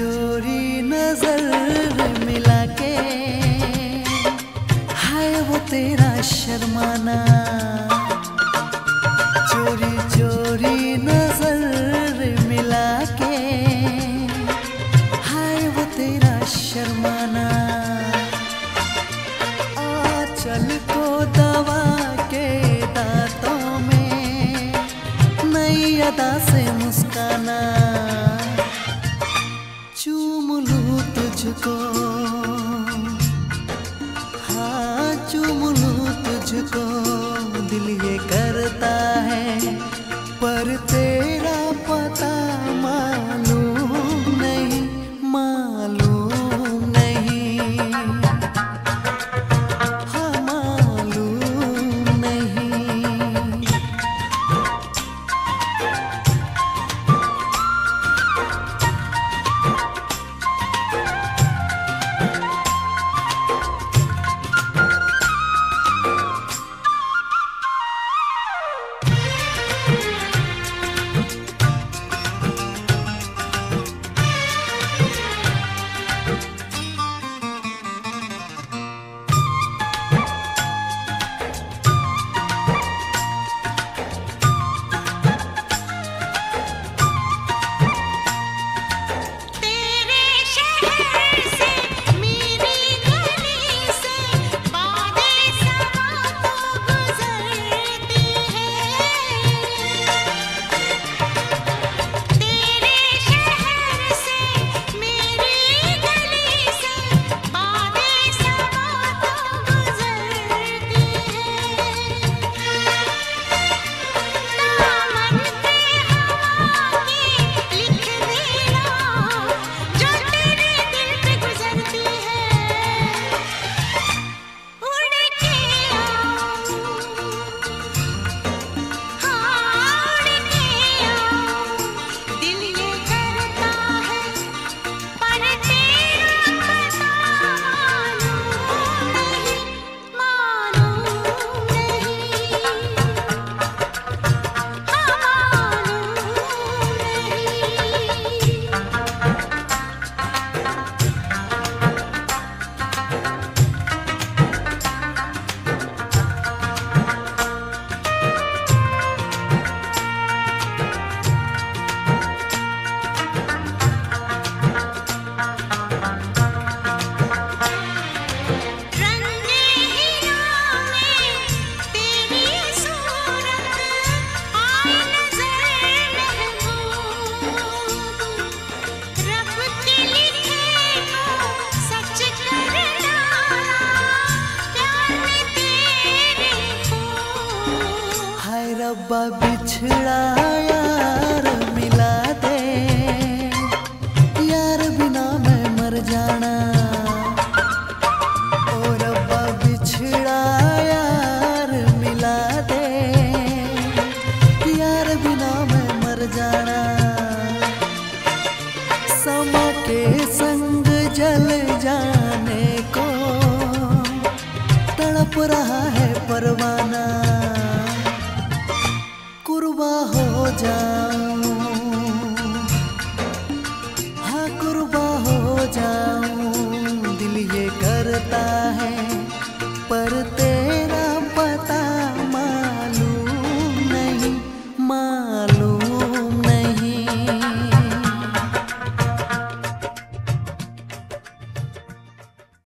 कचोरी नजर मिला के हाय वो तेरा शर्माना, चोरी चोरी नजर मिला के हाय वो तेरा शर्माना। आ चल को दवा के दांतों में नई अदा से मुस्काना, चूम लूं तुझको, हाँ चूम लूं तुझको। दिल ये करता है पर तेरा पता मालूम नहीं, मालूम नहीं, हाँ मालूम नहीं। रब्बा बिछड़ा यार मिला दे, यार बिना मैं मर जाना। ओ रब्बा बिछड़ा यार मिला दे, यार बिना मैं मर जाना। समा के संग जल जाने को तड़प रहा है परवाना, कुर्बा हो जा।